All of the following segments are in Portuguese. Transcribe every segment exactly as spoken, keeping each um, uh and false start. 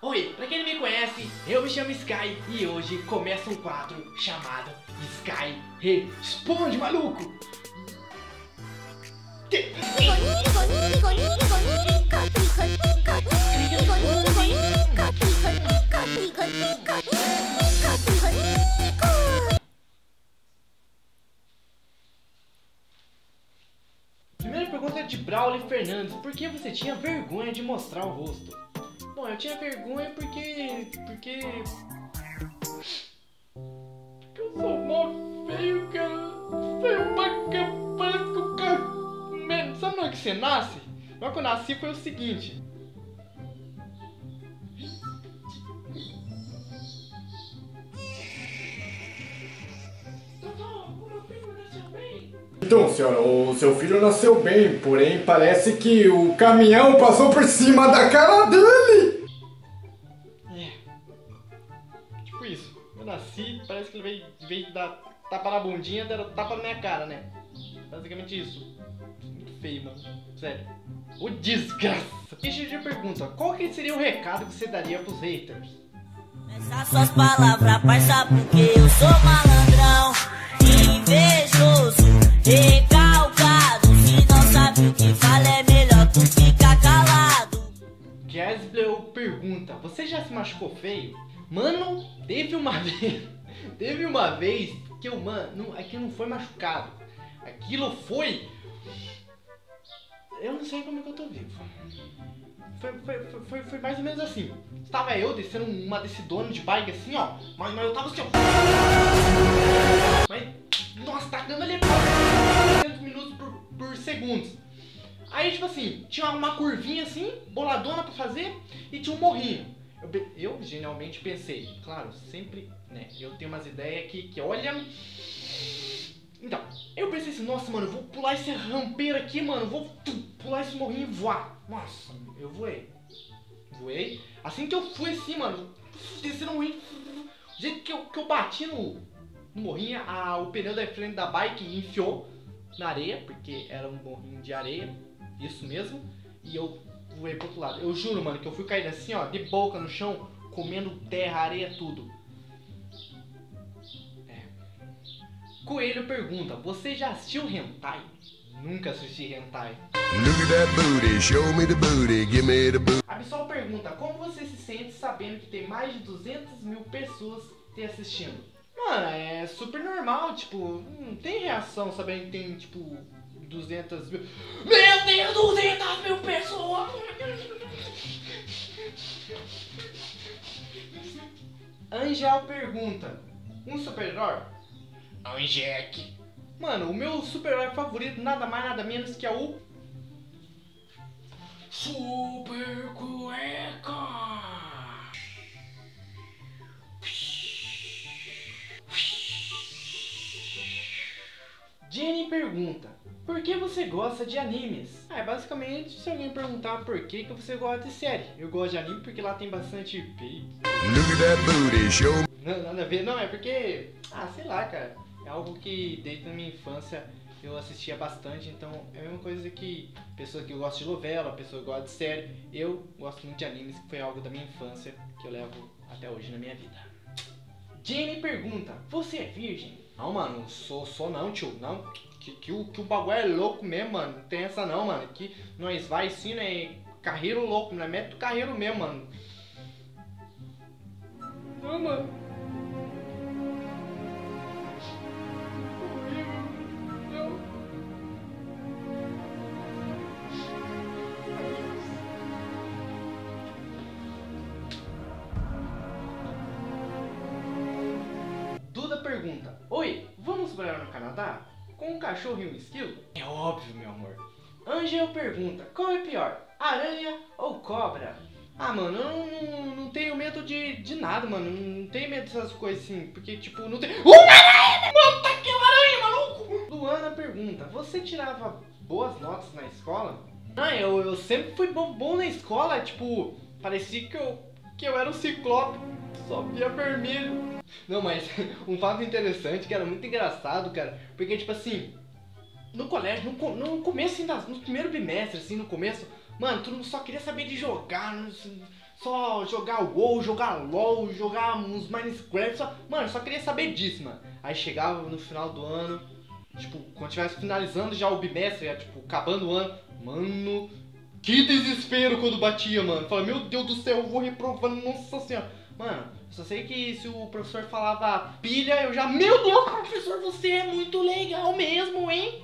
Oi, pra quem não me conhece, eu me chamo Sky e hoje começa um quadro chamado Sky Responde, maluco! Primeira pergunta é de Braulio Fernandes: por que você tinha vergonha de mostrar o rosto? Bom, eu tinha vergonha porque... porque... porque eu sou mó feio, cara. Feio pra caramba, parece que o cara... Sabe não é que você nasce? Logo que eu nasci foi o seguinte... Então, senhora, o seu filho nasceu bem, porém parece que o caminhão passou por cima da cara dele! É. Tipo isso. Eu nasci, parece que ele veio, veio dar tapa na bundinha, dar tapa na minha cara, né? Basicamente isso. Muito feio, mano. Sério. O desgraça! Deixa eu te perguntar, qual que seria o recado que você daria pros haters? Começar suas palavras, parça, porque eu sou malandrão, invejoso. Recalcado, se não sabe o que fala é melhor tu ficar calado. Jazz bleu pergunta: você já se machucou feio? Mano, teve uma vez Teve uma vez que eu, mano, não, aquilo não foi machucado. Aquilo foi... Eu não sei como é que eu tô vivo. Foi, foi, foi, foi mais ou menos assim. Estava eu descendo uma descidona de bike assim, ó. Mas, mas eu tava assim, ó. Mas... Nossa, tá dando ali trezentos minutos por, por segundos. Aí, tipo assim, tinha uma curvinha assim, boladona pra fazer, e tinha um morrinho. Eu, eu genialmente pensei, claro, sempre, né, eu tenho umas ideias aqui que olha... Então, eu pensei assim, nossa, mano, eu vou pular esse rampeiro aqui, mano, eu vou pular esse morrinho e voar. Nossa, eu voei. Voei. Assim que eu fui assim, mano, descendo um morrinho, do jeito que eu, que eu bati no... morrinha, a, o pneu da frente da bike enfiou na areia, porque era um morrinho de areia, isso mesmo, e eu voei pro outro lado. Eu juro, mano, que eu fui caindo assim, ó, de boca no chão, comendo terra, areia, tudo. É. Coelho pergunta: você já assistiu hentai? Nunca assisti hentai. Look at that booty, show me the booty, give me the booty. A Bissol pergunta: como você se sente sabendo que tem mais de duzentas mil pessoas te assistindo? Mano, é super normal, tipo, não tem reação sabendo que tem, tipo, duzentas mil... Meu Deus, duzentas mil pessoas! Angel pergunta: um super-herói? Angel. Mano, o meu super-herói favorito, nada mais, nada menos que é o... Super Cueca! Jenny pergunta: por que você gosta de animes? Ah, é basicamente se alguém perguntar por que que você gosta de série. Eu gosto de anime porque lá tem bastante peito. Não, nada a ver, não, é porque... Ah, sei lá, cara. É algo que desde a minha infância eu assistia bastante, então é a mesma coisa que pessoa que gosta de novela, pessoa que gosta de série. Eu gosto muito de animes, que foi algo da minha infância que eu levo até hoje na minha vida. Jenny pergunta: você é virgem? Não, mano, não sou, sou não, tio, não, que, que, o, que o bagulho é louco mesmo, mano, não tem essa não, mano, que nós vai sim, né, carreiro louco, não é método carreiro mesmo, mano. Não, mano. Pergunta: oi, vamos morar no Canadá? Com um cachorro e um esquilo? É óbvio, meu amor. Angel pergunta: qual é pior, aranha ou cobra? Ah, mano, eu não, não, não tenho medo de, de nada, mano. Não tenho medo dessas coisas assim, porque tipo, não tem... Uma aranha! Mano, tá aqui uma aranha, maluco! Luana pergunta: você tirava boas notas na escola? Ah, eu, eu sempre fui bom, bom na escola, tipo, parecia que eu, que eu era um ciclope, só via vermelho. Não, mas um fato interessante, que era muito engraçado, cara, porque, tipo assim, no colégio, no, no começo, assim, no primeiro bimestre, assim, no começo, mano, todo mundo só queria saber de jogar, não, só jogar o gol, jogar LOL, jogar uns Minecraft, só... mano, só queria saber disso, mano. Aí chegava no final do ano, tipo, quando estivesse finalizando já o bimestre, tipo, acabando o ano, mano, que desespero quando batia, mano. Falei, meu Deus do céu, eu vou reprovando, nossa senhora. Mano, só sei que se o professor falava pilha, eu já, meu Deus, professor, você é muito legal mesmo, hein?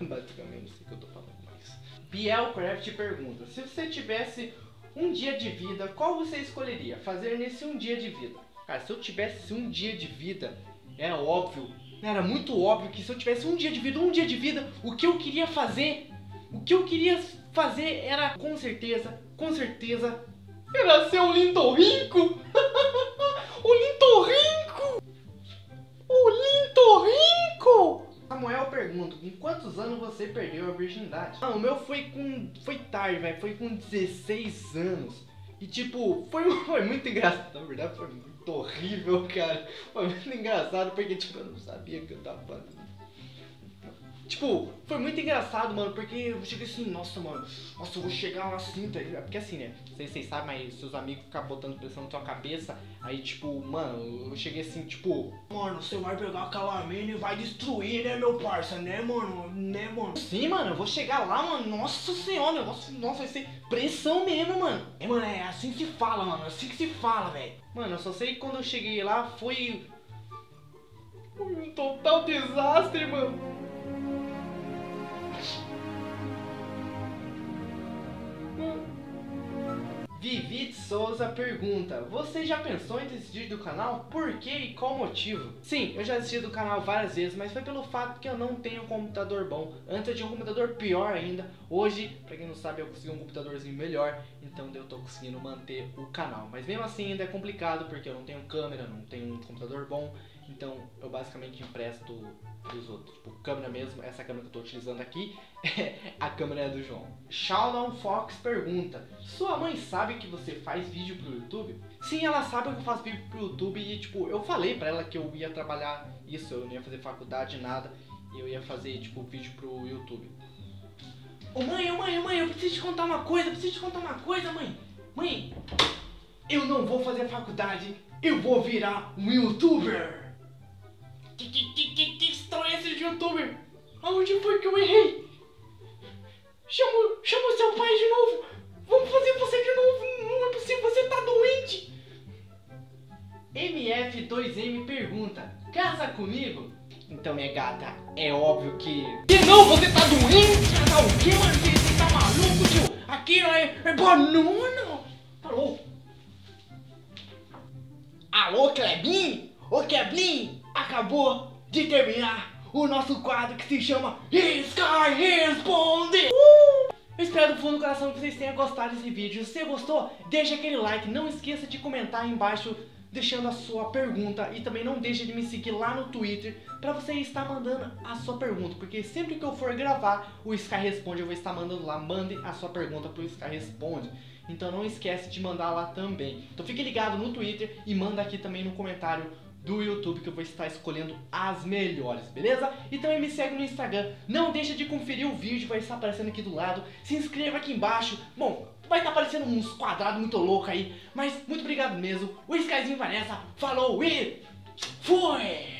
Basicamente, sei que eu tô falando mais. Biel Craft pergunta, se você tivesse um dia de vida, qual você escolheria fazer nesse um dia de vida? Cara, se eu tivesse um dia de vida, era óbvio, era muito óbvio que se eu tivesse um dia de vida, um dia de vida, o que eu queria fazer, o que eu queria fazer era, com certeza, com certeza, era ser um lintorrinco. O lintorrinco! O lintorrinco! Samuel pergunta, com quantos anos você perdeu a virgindade? Ah, o meu foi com... foi tarde, velho. Foi com dezesseis anos. E tipo, foi, foi muito engraçado. Na verdade, foi muito horrível, cara. Foi muito engraçado, porque tipo, eu não sabia que eu tava fazendo. Tipo, foi muito engraçado, mano, porque eu cheguei assim, nossa, mano, nossa, eu vou chegar lá cinta, assim, tá? Porque assim, né, não sei se vocês sabem, mas seus amigos ficam botando pressão na tua cabeça, aí tipo, mano, eu cheguei assim, tipo, mano, você vai pegar aquela mina e vai destruir, né, meu parça, né, mano, né, mano. Sim, mano, eu vou chegar lá, mano, nossa senhora, negócio, nossa, vai ser pressão mesmo, mano. É, mano, é assim que se fala, mano, é assim que se fala, velho. Mano, eu só sei que quando eu cheguei lá, foi um total desastre, mano. Vivi Sousa pergunta, você já pensou em desistir do canal? Por que e qual motivo? Sim, eu já desisti do canal várias vezes, mas foi pelo fato que eu não tenho um computador bom. Antes eu tinha um computador pior ainda. Hoje, pra quem não sabe, eu consegui um computadorzinho melhor, então eu tô conseguindo manter o canal. Mas mesmo assim ainda é complicado, porque eu não tenho câmera, não tenho um computador bom. Então eu basicamente empresto dos outros. Tipo, câmera mesmo, essa câmera que eu tô utilizando aqui é a câmera do João. ShaulonFox pergunta, sua mãe sabe que você faz vídeo pro YouTube? Sim, ela sabe que eu faço vídeo pro YouTube e tipo, eu falei pra ela que eu ia trabalhar isso, eu não ia fazer faculdade, nada, e eu ia fazer tipo vídeo pro YouTube. Ô mãe, ô mãe, ô mãe, eu preciso te contar uma coisa, eu preciso te contar uma coisa, mãe. Mãe, eu não vou fazer faculdade, eu vou virar um YouTuber. Que, que, que, que, que história é essa de youtuber? Aonde foi que eu errei? Chama, chama seu pai de novo! Vamos fazer você de novo! Não é possível, você tá doente! M F dois M pergunta, casa comigo? Então minha gata, é óbvio que... Que não, você tá doente! Tá o que, mano? Você tá maluco, tio? Aqui é, é banana! Alô? Alô, Klebim? Ô Klebim! Acabou de terminar o nosso quadro que se chama Sky Responde! Uh! Eu espero do fundo do coração que vocês tenham gostado desse vídeo. Se você gostou, deixa aquele like. Não esqueça de comentar aí embaixo deixando a sua pergunta. E também não deixa de me seguir lá no Twitter pra você estar mandando a sua pergunta. Porque sempre que eu for gravar o Sky Responde, eu vou estar mandando lá. Mandem a sua pergunta pro Sky Responde. Então não esquece de mandar lá também. Então fique ligado no Twitter e manda aqui também no comentário do YouTube que eu vou estar escolhendo as melhores, beleza? E também me segue no Instagram, não deixa de conferir o vídeo, vai estar aparecendo aqui do lado, se inscreva aqui embaixo, bom, vai estar aparecendo uns quadrados muito loucos aí, mas muito obrigado mesmo, o Skyzinho Vanessa, falou e fui!